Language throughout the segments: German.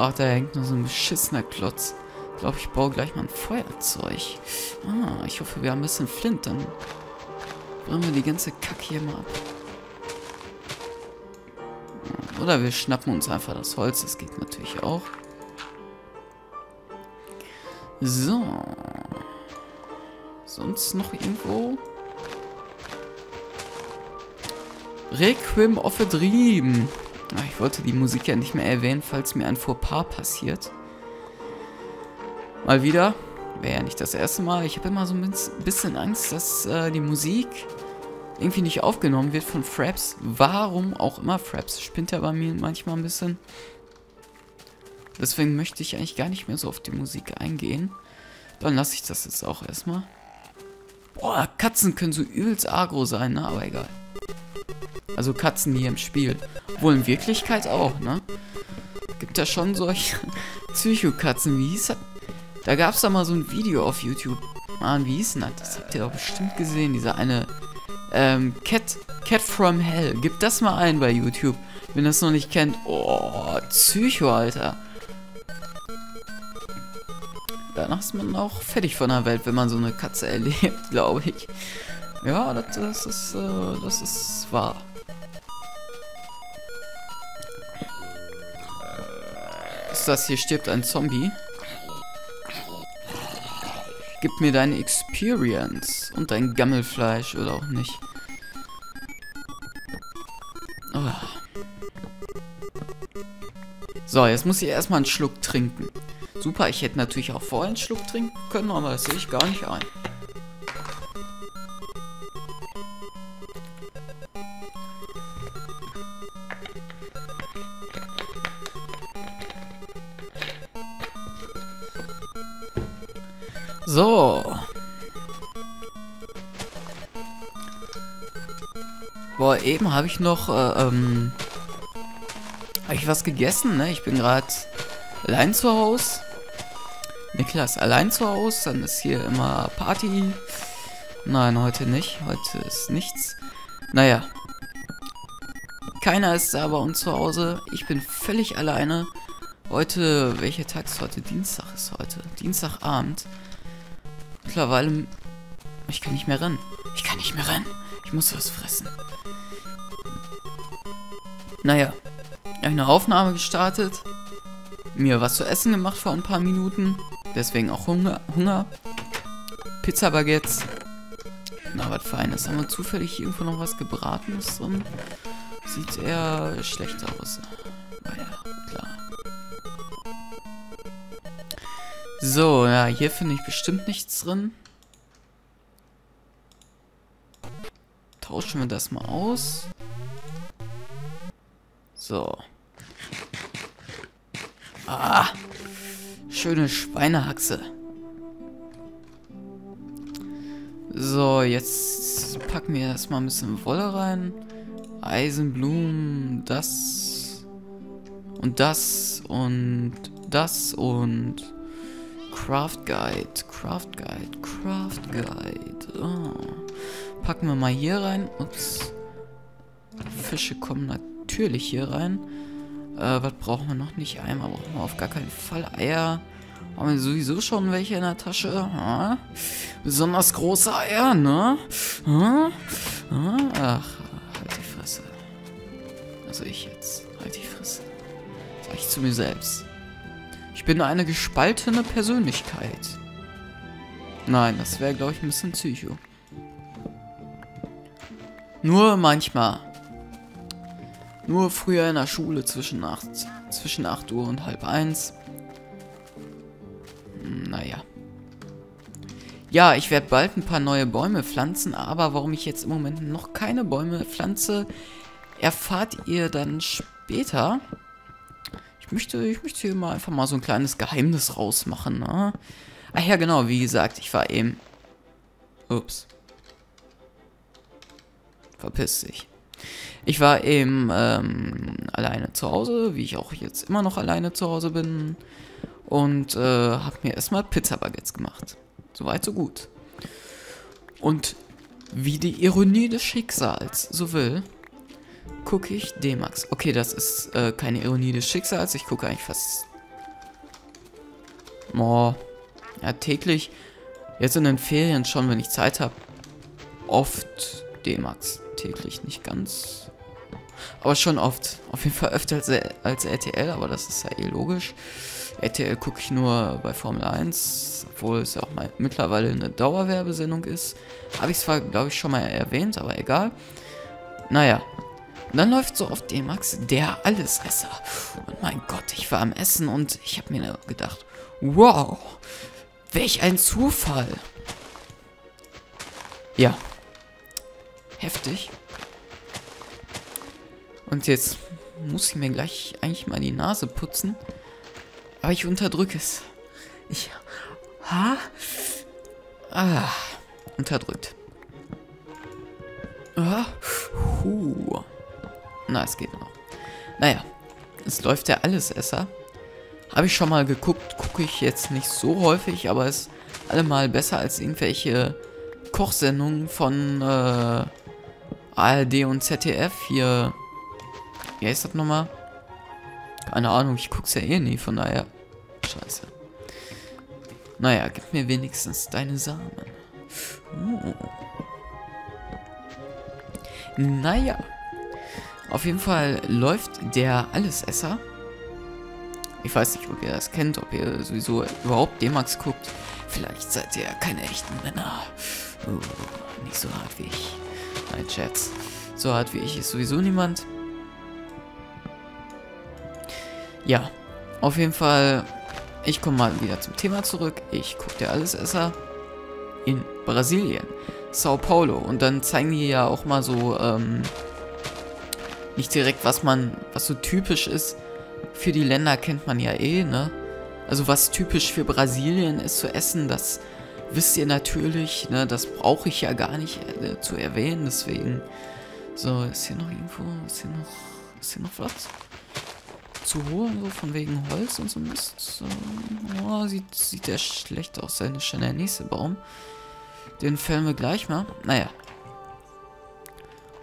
Ach, da hängt noch so ein beschissener Klotz. Ich glaube, ich baue gleich mal ein Feuerzeug. Ah, ich hoffe, wir haben ein bisschen Flint. Dann bringen wir die ganze Kacke hier mal ab. Oder wir schnappen uns einfach das Holz. Das geht natürlich auch. So. Sonst noch irgendwo? Requiem of a Dream. Ach, ich wollte die Musik ja nicht mehr erwähnen, falls mir ein Fauxpas passiert. Mal wieder. Wäre ja nicht das erste Mal. Ich habe immer so ein bisschen Angst, dass die Musik irgendwie nicht aufgenommen wird von Fraps. Warum auch immer. Fraps spinnt ja bei mir manchmal ein bisschen. Deswegen möchte ich eigentlich gar nicht mehr so auf die Musik eingehen. Dann lasse ich das jetzt auch erstmal. Boah, Katzen können so übelst aggro sein, ne? Aber egal. Also Katzen hier im Spiel. Wohl in Wirklichkeit auch, ne? Gibt ja schon solche Psychokatzen. Wie hieß das? Da gab es da mal so ein Video auf YouTube. Mann, wie hieß denn das? Das habt ihr doch bestimmt gesehen. Dieser eine Cat from Hell. Gib das mal ein bei YouTube. Wenn ihr das noch nicht kennt. Oh, Psycho, Alter. Danach ist man auch fertig von der Welt, wenn man so eine Katze erlebt, glaube ich. Ja, das ist wahr. Ist das hier stirbt ein Zombie? Gib mir deine Experience und dein Gammelfleisch oder auch nicht. Oh. So, jetzt muss ich erstmal einen Schluck trinken. Super, ich hätte natürlich auch vorher einen Schluck trinken können, aber das sehe ich gar nicht ein. So. Boah, eben habe ich noch, habe ich was gegessen, ne? Ich bin gerade allein zu Hause. Niklas allein zu Hause, dann ist hier immer Party. Nein, heute nicht. Heute ist nichts. Naja. Keiner ist da bei uns zu Hause. Ich bin völlig alleine. Heute, welcher Tag ist heute? Dienstag ist heute. Dienstagabend. Mittlerweile... Ich kann nicht mehr rennen. Ich kann nicht mehr rennen. Ich muss was fressen. Naja. Ich habe eine Aufnahme gestartet. Mir was zu essen gemacht vor ein paar Minuten. Deswegen auch Hunger. Pizza-Baguettes. Na, was Feines. Haben wir zufällig hier irgendwo noch was Gebratenes drin? Sieht eher schlecht aus. Naja, klar. So, ja, hier finde ich bestimmt nichts drin. Tauschen wir das mal aus. So. Ah, schöne Schweinehaxe. So, jetzt packen wir erstmal ein bisschen Wolle rein. Eisenblumen, das und das und das und Craft Guide, Craft Guide, Craft Guide. Oh. Packen wir mal hier rein. Ups. Fische kommen natürlich hier rein. Was brauchen wir noch nicht? Einmal brauchen wir auf gar keinen Fall Eier. Haben wir sowieso schon welche in der Tasche? Ha? Besonders große Eier, ne? Ha? Ha? Ach, halt die Fresse. Also ich jetzt. Halt die Fresse. Sag ich zu mir selbst. Ich bin eine gespaltene Persönlichkeit. Nein, das wäre, glaube ich, ein bisschen psycho. Nur manchmal. Nur früher in der Schule zwischen 8 Uhr und halb 1. Naja. Ja, ich werde bald ein paar neue Bäume pflanzen, aber warum ich jetzt im Moment noch keine Bäume pflanze, erfahrt ihr dann später. Ich möchte hier mal einfach mal so ein kleines Geheimnis rausmachen, ne? Ach ja, genau, wie gesagt, ich war eben... Ups. Verpiss dich. Ich war eben alleine zu Hause, wie ich auch jetzt immer noch alleine zu Hause bin. Und habe mir erstmal Pizza-Baguettes gemacht. Soweit, so gut. Und wie die Ironie des Schicksals so will, gucke ich D-Max. Okay, das ist keine Ironie des Schicksals. Ich gucke eigentlich fast Oh, ja, täglich. Jetzt in den Ferien schon, wenn ich Zeit habe. Oft D-Max. Täglich, nicht ganz. Aber schon oft. Auf jeden Fall öfter als RTL, aber das ist ja eh logisch. RTL gucke ich nur bei Formel 1, obwohl es ja auch mal mittlerweile eine Dauerwerbesendung ist. Habe ich zwar, glaube ich, schon mal erwähnt, aber egal. Naja. Und dann läuft so auf D-Max der Allesesser. Und mein Gott, ich war am Essen und ich habe mir gedacht, wow, welch ein Zufall. Ja. Heftig. Und jetzt muss ich mir gleich eigentlich mal die Nase putzen. Aber ich unterdrücke es. Ich... Ha? Ah. Unterdrückt. Ah. Na, es geht noch. Naja, es läuft der Allesesser. Habe ich schon mal geguckt, gucke ich jetzt nicht so häufig, aber ist allemal besser als irgendwelche Kochsendungen von ARD und ZDF. Hier, wie heißt das nochmal? Keine Ahnung, ich guck's ja eh nie, von daher. Scheiße. Naja, gib mir wenigstens deine Samen. Oh. Naja. Auf jeden Fall läuft der Allesesser. Ich weiß nicht, ob ihr das kennt, ob ihr sowieso überhaupt D-Max guckt. Vielleicht seid ihr ja keine echten Männer. Oh, nicht so hart wie ich. Nein, Scherz. So hart wie ich ist sowieso niemand. Ja, auf jeden Fall, ich komme mal wieder zum Thema zurück. Ich gucke der Allesesser in Brasilien, Sao Paulo. Und dann zeigen die ja auch mal so, nicht direkt, was so typisch ist. Für die Länder kennt man ja eh, ne? Also was typisch für Brasilien ist zu essen, das wisst ihr natürlich, ne? Das brauche ich ja gar nicht zu erwähnen, deswegen. So, ist hier noch irgendwo, ist hier noch was zu holen, so von wegen Holz und so Mist. So, oh, sieht der schlecht aus, seine schon der nächste Baum. Den fällen wir gleich mal. Naja.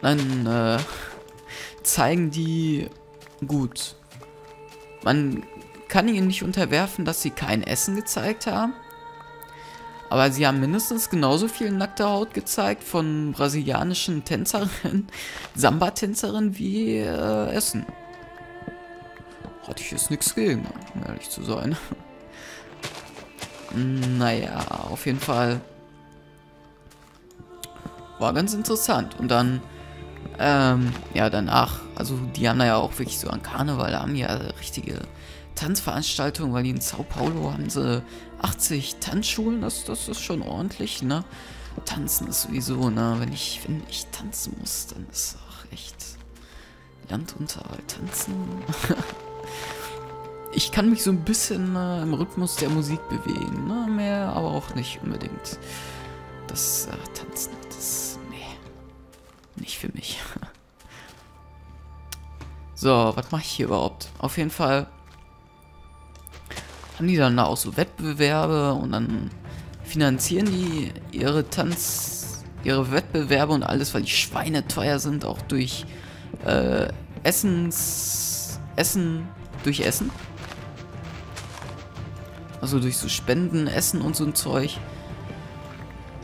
Dann zeigen die gut. Man kann ihnen nicht unterwerfen, dass sie kein Essen gezeigt haben. Aber sie haben mindestens genauso viel nackte Haut gezeigt von brasilianischen Tänzerinnen, Samba-Tänzerinnen wie Essen. Hatte ich jetzt nichts gegen, um ehrlich zu sein. Naja, auf jeden Fall war ganz interessant. Und dann, ja, danach, also die haben da ja auch wirklich so an Karneval, da haben ja richtige Tanzveranstaltungen, weil die in Sao Paulo haben sie 80 Tanzschulen, das ist schon ordentlich, ne? Tanzen ist sowieso, ne? Wenn ich tanzen muss, dann ist auch echt Landunterhalt tanzen. Ich kann mich so ein bisschen im Rhythmus der Musik bewegen, ne? Mehr, aber auch nicht unbedingt. Das Tanzen, das... Nee. Nicht für mich. So, was mache ich hier überhaupt? Auf jeden Fall haben die dann da auch so Wettbewerbe und dann finanzieren die ihre Wettbewerbe und alles, weil die Schweine teuer sind, auch durch Essen. Also durch so Spenden, Essen und so ein Zeug.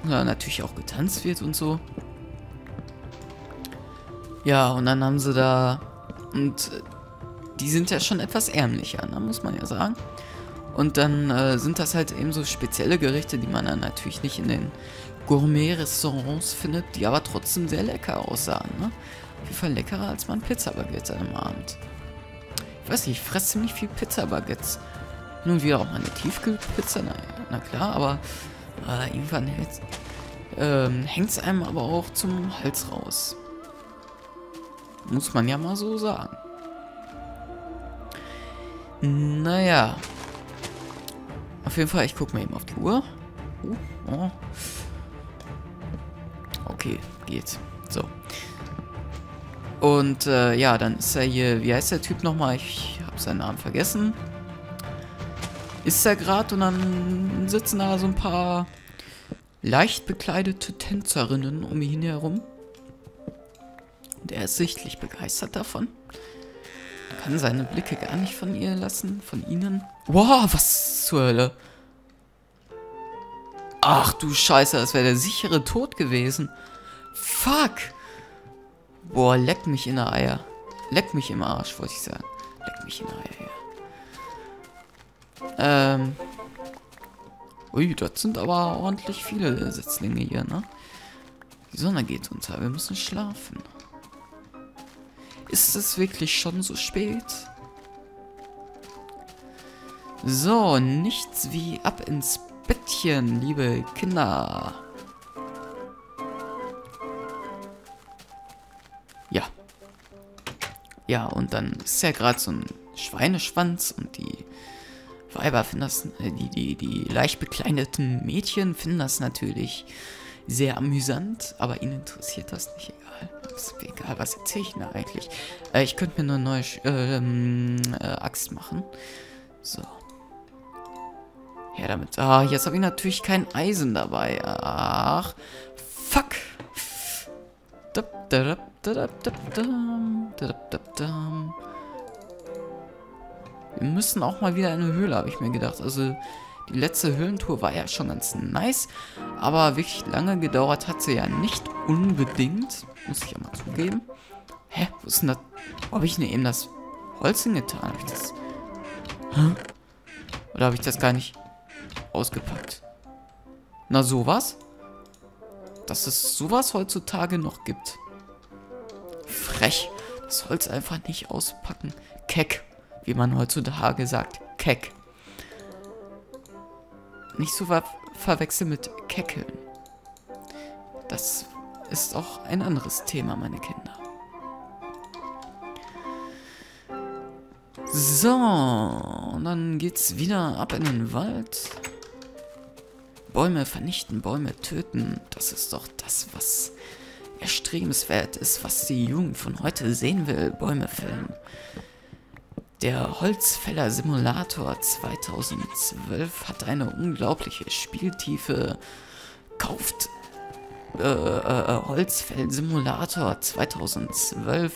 Ja, natürlich auch getanzt wird und so. Ja, und dann haben sie da... Und die sind ja schon etwas ärmlicher, ne, muss man ja sagen. Und dann sind das halt eben so spezielle Gerichte, die man dann natürlich nicht in den Gourmet-Restaurants findet, die aber trotzdem sehr lecker aussahen, ne? Auf jeden Fall leckerer, als man Pizza-Baguettes am Abend. Ich weiß nicht, ich fresse ziemlich viel Pizza-Baguettes. Nun wieder auch mal eine Tiefkühlpizza, na klar, aber irgendwann hängt es einem aber auch zum Hals raus. Muss man ja mal so sagen. Naja. Auf jeden Fall, ich gucke mir eben auf die Uhr. Oh. Okay, geht. So. Und ja, dann ist er hier, wie heißt der Typ nochmal? Ich habe seinen Namen vergessen. Ist er gerade und dann sitzen da so ein paar leicht bekleidete Tänzerinnen um ihn herum. Und er ist sichtlich begeistert davon. Kann seine Blicke gar nicht von ihr lassen, von ihnen. Wow, was zur Hölle? Ach du Scheiße, das wäre der sichere Tod gewesen. Fuck. Boah, leck mich in der Eier. Leck mich im Arsch, wollte ich sagen. Leck mich in der Eier, ja. Ui, das sind aber ordentlich viele Setzlinge hier, ne? Die Sonne geht unter, wir müssen schlafen. Ist es wirklich schon so spät? So, nichts wie ab ins Bettchen, liebe Kinder. Ja. Ja, und dann ist ja gerade so ein Schweineschwanz und die Weiber finden das, die leicht bekleideten Mädchen finden das natürlich sehr amüsant, aber ihnen interessiert das nicht, egal. Ist mir egal, was erzähle ich denn eigentlich? Ich könnte mir nur eine neue Axt machen. So. Ja, damit. Ah, jetzt habe ich natürlich kein Eisen dabei. Ach. Fuck. Wir müssen auch mal wieder in eine Höhle, habe ich mir gedacht. Also, die letzte Höhlentour war ja schon ganz nice. Aber wirklich lange gedauert hat sie ja nicht unbedingt. Muss ich ja mal zugeben. Hä? Wo ist denn das? Wo habe ich denn eben das Holz hingetan? Habe ich das... Hä? Oder habe ich das gar nicht ausgepackt? Na, sowas? Dass es sowas heutzutage noch gibt. Frech. Das Holz einfach nicht auspacken. Keck. Wie man heutzutage sagt. Keck. Nicht so verwechseln mit Keckeln. Das ist auch ein anderes Thema, meine Kinder. So, und dann geht's wieder ab in den Wald. Bäume vernichten, Bäume töten. Das ist doch das, was erstrebenswert ist, was die Jugend von heute sehen will. Bäume fällen. Der Holzfäller Simulator 2012 hat eine unglaubliche Spieltiefe. Kauft Holzfäller Simulator 2012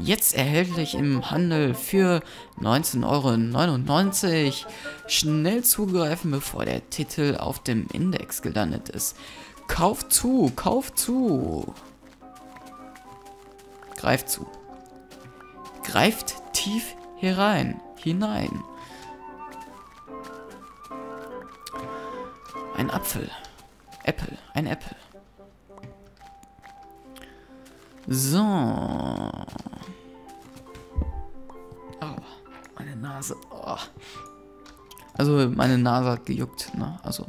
jetzt erhältlich im Handel für 19,99 €. Schnell zugreifen, bevor der Titel auf dem Index gelandet ist. Kauft zu, kauft zu. Greift zu. Greift tief herein, hinein. Ein Apfel. Apple, ein Apple. So. Oh, meine Nase. Oh. Also, meine Nase hat gejuckt, ne? Also,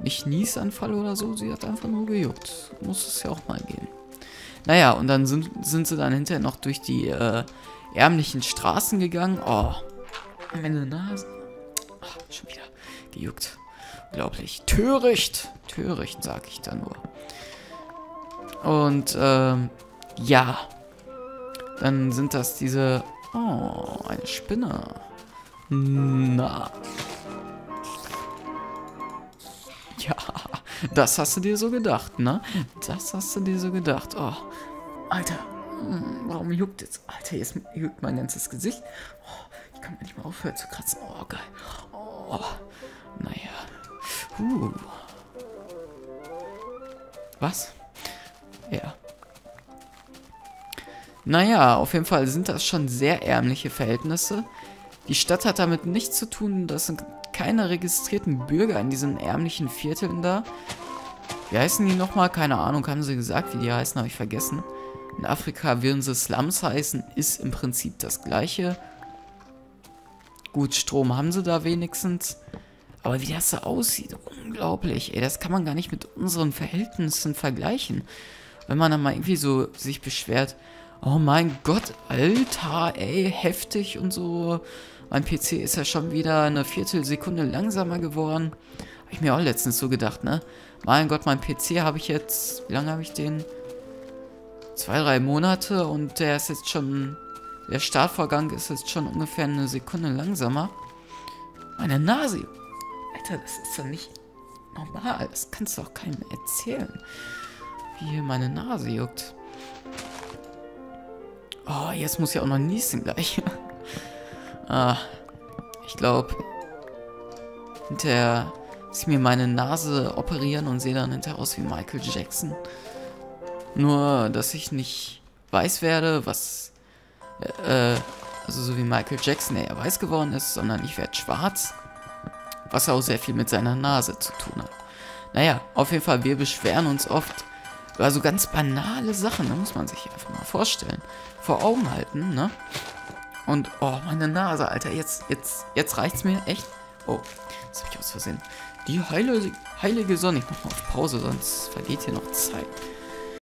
nicht Niesanfall oder so, sie hat einfach nur gejuckt. Muss es ja auch mal geben. Naja, und dann sind sie dann hinterher noch durch die ärmlichen Straßen gegangen. Oh, meine Nase. Oh, schon wieder gejuckt. Unglaublich. Töricht. Töricht, sag ich da nur. Und, ja. Dann sind das diese... Oh, eine Spinne. Na. Ja, das hast du dir so gedacht, ne? Das hast du dir so gedacht. Oh, Alter. Warum juckt jetzt? Alter, jetzt juckt mein ganzes Gesicht. Oh, ich kann mir nicht mal aufhören zu kratzen. Oh, geil. Oh, naja. Was? Ja. Naja, auf jeden Fall sind das schon sehr ärmliche Verhältnisse. Die Stadt hat damit nichts zu tun, das sind keine registrierten Bürger in diesen ärmlichen Vierteln da. Wie heißen die nochmal? Keine Ahnung, haben sie gesagt, wie die heißen, habe ich vergessen. In Afrika würden sie Slums heißen, ist im Prinzip das gleiche. Gut, Strom haben sie da wenigstens. Aber wie das da aussieht, unglaublich, ey, das kann man gar nicht mit unseren Verhältnissen vergleichen. Wenn man dann mal irgendwie so sich beschwert, oh mein Gott, Alter, ey, heftig und so. Mein PC ist ja schon wieder eine Viertelsekunde langsamer geworden. Habe ich mir auch letztens so gedacht, ne? Mein Gott, mein PC habe ich jetzt, wie lange habe ich den? 2, 3 Monate und der ist jetzt schon, der Startvorgang ist jetzt schon ungefähr eine Sekunde langsamer. Meine Nase, Alter, das ist doch nicht normal. Das kannst du doch keinem erzählen. Wie hier meine Nase juckt. Oh, jetzt muss ich auch noch niesen gleich. Ich glaube, hinterher sie mir meine Nase operieren und sehe dann hinterher aus wie Michael Jackson. Nur, dass ich nicht weiß werde, was... also so wie Michael Jackson, der ja weiß geworden ist, sondern ich werde schwarz. Was auch sehr viel mit seiner Nase zu tun hat. Naja, auf jeden Fall, wir beschweren uns oft über so ganz banale Sachen. Da muss man sich einfach mal vorstellen. Vor Augen halten, ne? Und, oh, meine Nase, Alter. Jetzt reicht's mir echt. Oh, das habe ich aus Versehen. Die heilige Sonne. Ich mach mal auf Pause, sonst vergeht hier noch Zeit.